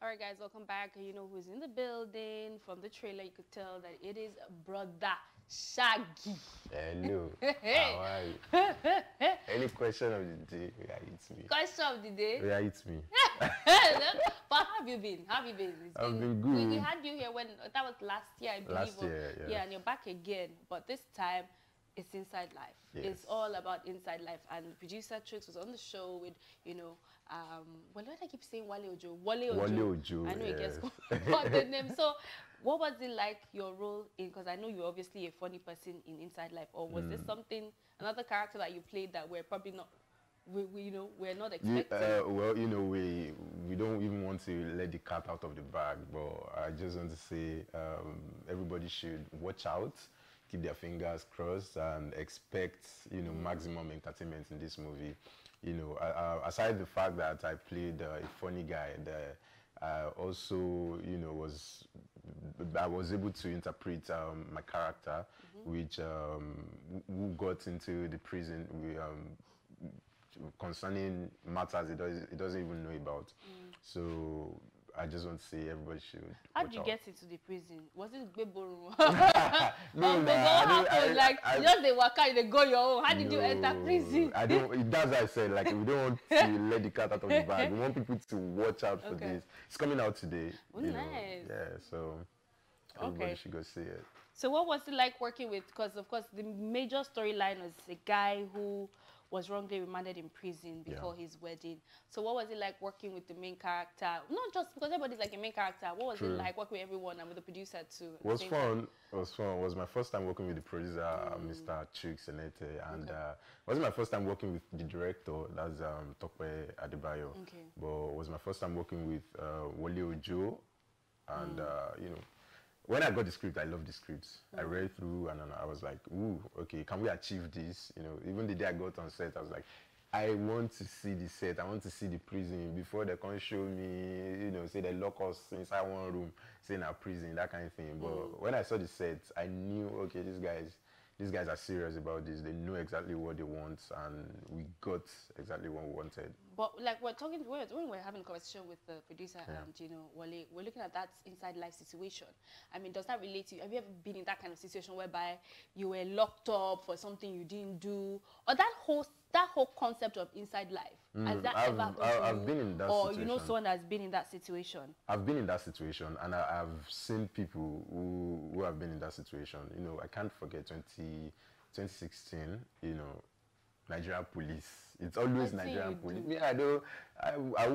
All right, guys, welcome back. You know who's in the building. From the trailer, you could tell that it is Broda Shaggi. Hello. How are you? Any question of the day? Yeah, it's me. Question of the day? Yeah, it's me. But how have you been? How have you been? I've been good. We had you here when, that was last year, I believe. Last year, yes. Yeah, and you're back again. But this time, it's Inside Life. Yes. It's all about Inside Life. And producer Trix was on the show with, you know, well, why do I keep saying Wale Ojo? Wale Ojo. Wale Ojo. I know he gets called the name. So, what was it like, your role in? Because I know you're obviously a funny person in Inside Life. Or was there something, another character that you played that we're probably not, we're not expecting? Well, you know, we don't even want to let the cat out of the bag. But I just want to say, everybody should watch out. Keep their fingers crossed and expect, you know, maximum entertainment in this movie. You know, aside the fact that I played a funny guy, also, you know, I was able to interpret my character, which who got into the prison concerning matters it doesn't even know about. So I just want to say everybody should. How did you get into the prison? Was it Gbeboru? No, no. Like, just they walk out, they go your own. How did you enter prison? I don't. That's what I said. Like, we don't want to let the cat out of the bag. We want people to watch out for this. It's coming out today. Oh, nice. Know. Yeah. So everybody should go see it. So what was it like working with? Because of course the major storyline was a guy who was wrongly remanded in prison before his wedding. So what was it like working with the main character? Not just because everybody's like a main character. What was it like working with everyone and with the producer too? It was fun. It was fun. It was my first time working with the producer, Mr. Chuksenete, and it wasn't my first time working with the director, that's Tope Adebayo. But it was my first time working with Wale Ojo, and you know, when I got the script, I loved the scripts. I read through and I was like, ooh, okay, can we achieve this? You know, even the day I got on set, I was like, I want to see the set. I want to see the prison before they can show me, you know, say they lock us inside one room, say in our prison, that kind of thing. But when I saw the set, I knew, okay, these guys are serious about this. They know exactly what they want, and we got exactly what we wanted. But like we're talking, when we're having a conversation with the producer and, you know, Wale, we're looking at that Inside Life situation. I mean, does that relate to you? Have you ever been in that kind of situation whereby you were locked up for something you didn't do? Or that whole concept of Inside Life, has that ever happened to you? I've been in that situation. Or you know someone that's been in that situation? I've been in that situation, and I've seen people who have been in that situation. You know, I can't forget 2016, you know, Nigerian police. It's always Nigerian police. Yeah, I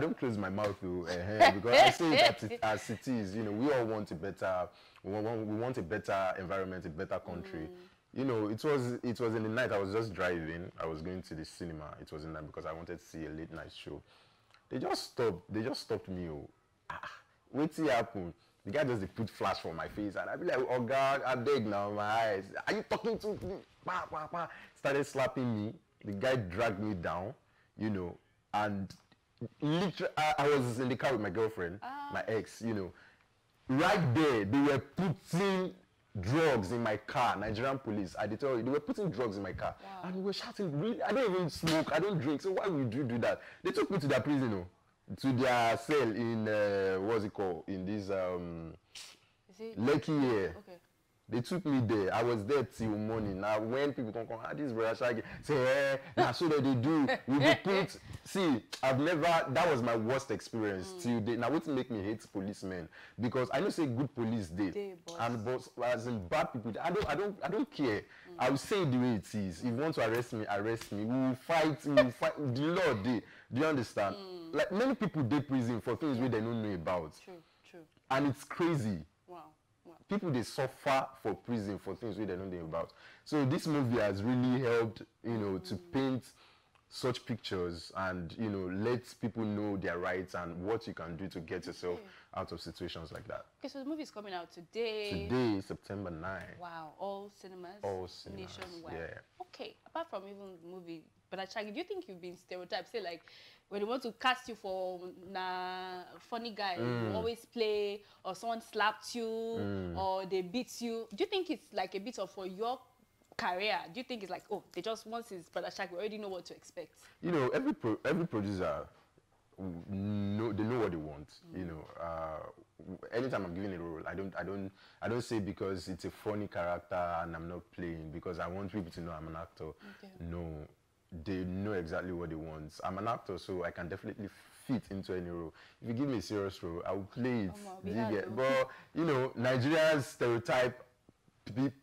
don't close my mouth though, because I say that as cities, you know, we all want a better, we want a better environment, a better country. You know, it was in the night. I was just driving. I was going to the cinema. It was in the night because I wanted to see a late night show. They just stopped me. Wait till it happened. The guy just put flash for my face, and I be like, oh God, I beg now, my eyes. Are you talking to me? Bah, bah, bah. Started slapping me. The guy dragged me down, you know, and literally, I was in the car with my girlfriend, my ex, you know. Right there, they were putting drugs in my car. Nigerian police, I did tell you, they were putting drugs in my car. Wow. And we were shouting, really? I don't even smoke, I don't drink, so why would you do that? They took me to their prison, to their cell in, what's it called, in this Lekki here. Okay. They took me there. I was there till morning. Now, when people come, ah, this Broda Shaggi, say, hey, now, so that they do. We be put. See, I've never, that was my worst experience till day. Now, what make me hate policemen? Because I don't say good police day. And but as in bad people, I don't care. I will say the way it is. If you want to arrest me, arrest me. We will fight, we will fight. The law day. Do you understand? Like, many people dey prison for things where they don't know about. True, true. And it's crazy. Wow. People, they suffer for prison for things we don't know about. So this movie has really helped, you know, to paint such pictures and, you know, let people know their rights and what you can do to get yourself out of situations like that. Okay, so the movie is coming out today. Today, September 9th. Wow, all cinemas? All cinemas, nationwide. Yeah. Okay, apart from even the movie, but Shaggi, do you think you've been stereotyped? Say, like, when they want to cast you for a funny guy, you always play, or someone slapped you, or they beat you. Do you think it's like a bit of for your career? Do you think it's like, oh, they just, once it's Broda Shaggi, we already know what to expect? You know, every producer know, they know what they want. Mm. You know, anytime I'm given a role, I don't say because it's a funny character and I'm not playing because I want people to know I'm an actor. Okay. No, they know exactly what they want. I'm an actor, so I can definitely fit into any role. If you give me a serious role, I will play it. But you know, Nigerians stereotype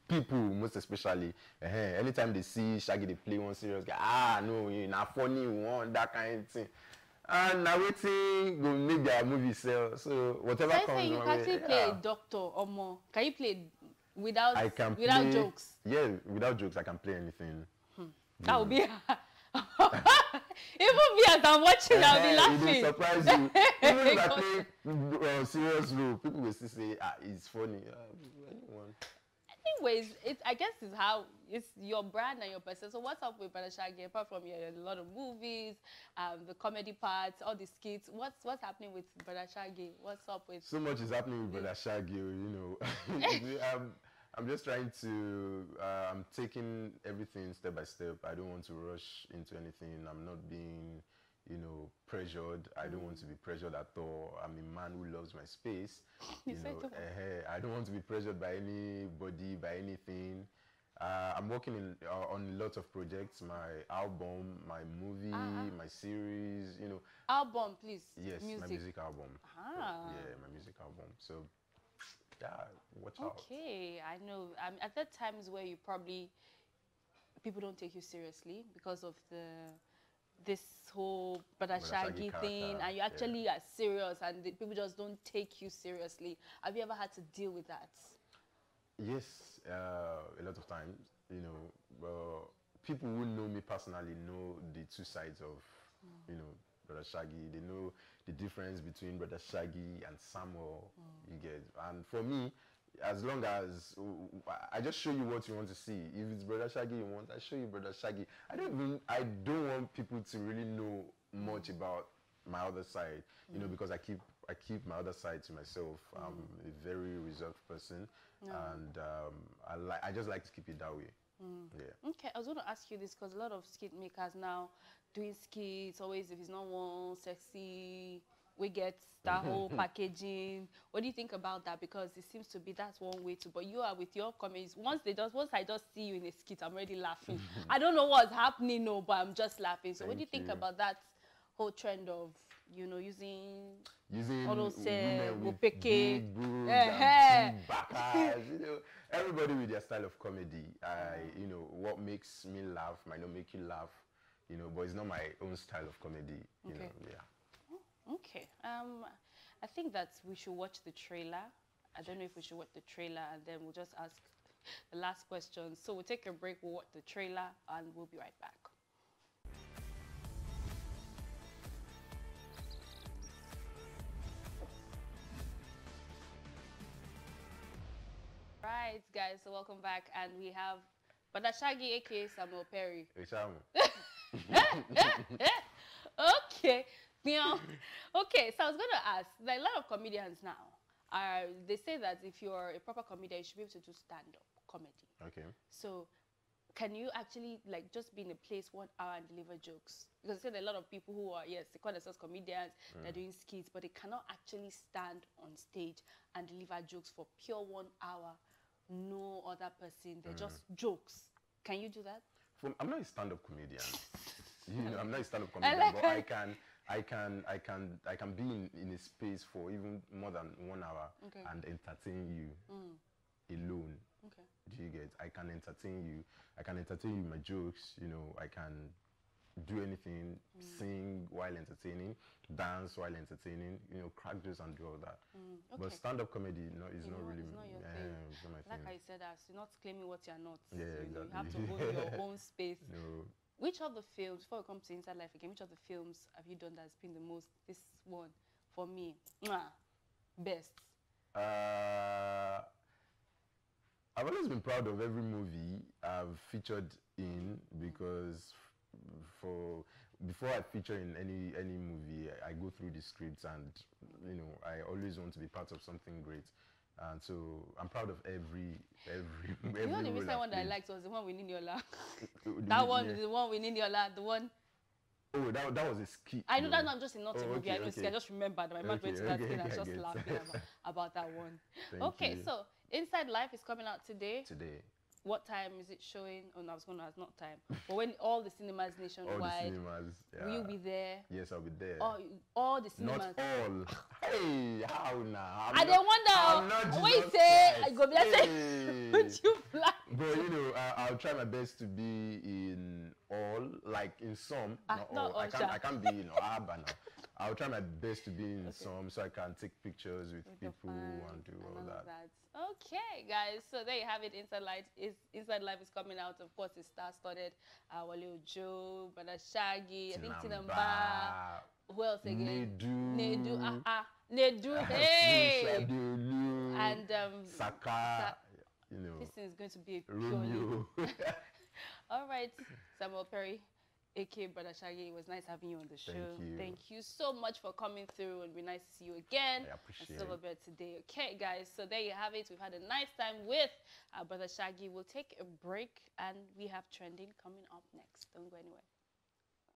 people, most especially, anytime they see Shaggi, they play one serious guy. Ah, no, you're not funny one, that kind of thing. And now waiting go make their movie sell. So whatever comes. Say you can actually play a doctor or more. Can you play without jokes? Yeah, without jokes, I can play anything. Hmm. That would be. Even me as I'm watching, I'll be laughing. It will surprise you. Even if I play serious role, people will still say, "Ah, it's funny." Anyone. Anyways, I guess it's how it's your brand and your person. So what's up with Broda Shaggi? Apart from a lot of movies, the comedy parts, all the skits, what's happening with Broda Shaggi? What's up with? So much is happening with Broda Shaggi, you know. I'm just trying to. I'm taking everything step by step. I don't want to rush into anything. I'm not being, you know, pressured. I don't want to be pressured at all. I'm a man who loves my space. I don't want to be pressured by anybody, by anything. I'm working on a lot of projects. My album, my movie, my series, you know. Album, please. Yes, music. My music album. Yeah, my music album. So, yeah, watch out. Okay, I know. At that times where you probably, people don't take you seriously because of this whole Broda Shaggi thing, and you actually are serious, and people just don't take you seriously. Have you ever had to deal with that? Yes, a lot of times. You know, people who know me personally know the two sides of, you know, Broda Shaggi. They know the difference between Broda Shaggi and Samuel. You get, and for me, as long as I just show you what you want to see. If it's Broda Shaggi you want, I show you Broda Shaggi. I don't want people to really know much about my other side, you know, because I keep my other side to myself. I'm a very reserved person, and I just like to keep it that way. Yeah. Okay, I was going to ask you this because a lot of skit makers now doing skits always if it's not one sexy. We get that whole packaging. What do you think about that? Because it seems to be that's one way to. But you are with your comments. Once I just see you in a skit, I'm already laughing. I don't know what's happening, no, but I'm just laughing. So what do you think about that whole trend of, you know, using women with big boobs and big back eyes, you know, everybody with their style of comedy. You know, what makes me laugh might not make you laugh, you know, but it's not my own style of comedy. You know, yeah. Okay, I think that we should watch the trailer. I don't know if we should watch the trailer and then we'll just ask the last question. So we'll take a break, we'll watch the trailer and we'll be right back. Right, guys, so welcome back and we have Broda Shaggi aka Samuel Perry. Hey, Samuel. Okay. Okay, so I was going to ask, like a lot of comedians now, they say that if you're a proper comedian, you should be able to do stand-up comedy. Okay. So can you actually, like, just be in a place 1 hour and deliver jokes? Because I said a lot of people who are, yes, they call themselves comedians, they're doing skits, but they cannot actually stand on stage and deliver jokes for pure 1 hour, no other person, they're just jokes. Can you do that? I'm not a stand-up comedian. You know, I'm not a stand-up comedian, but I can be in a space for even more than 1 hour and entertain you alone. Okay. Do you get? I can entertain you. I can entertain you with my jokes. You know, I can do anything, sing while entertaining, dance while entertaining. You know, crack jokes and do all that. Okay. But stand-up comedy, it's not really my thing. It's not my thing. Like I said, you're not claiming what you're not. Yeah, so exactly. You have to go to your own space. No. Which of the films, before we come to Inside Life again, which of the films have you done that's been the most, this one, for me, best? I've always been proud of every movie I've featured in because before I feature in any movie, I go through the scripts and, you know, I always want to be part of something great. And so I'm proud of every. You know the recent one that I liked was the one with Niniola. That one, the one with Niniola, the one. Oh, that was a skit. I know that's not just a naughty movie. I know I just remembered my mom went to that thing and just laughing about that one. Okay, so Inside Life is coming out today. Today. What time is it showing? Oh, no, I was going to ask, not time. But when all the cinemas nationwide, all the cinemas, yeah. Will you be there? Yes, I'll be there. All the cinemas. Not all. Hey, how now? I don't wonder. Wait, I go there. Hey. Would you fly? But you know, I'll try my best to be in all, like in some. Not all. I can't be in Abba now. I'll try my best to be in some so I can take pictures with people and do all that. Okay, guys. So there you have it. Inside Life is coming out. Of course, it's star-studded. Wale Ojo, Broda Shaggi, I think Tinamba. Who else again? Nedu. Nedu. Hey. And Saka. You know. This is going to be a Romeo. All right, Samuel Perry. A.K. Broda Shaggi, it was nice having you on the show. Thank you so much for coming through, and it'd be nice to see you again. I appreciate it today. Okay, guys, so there you have it. We've had a nice time with Broda Shaggi. We'll take a break, and we have trending coming up next. Don't go anywhere.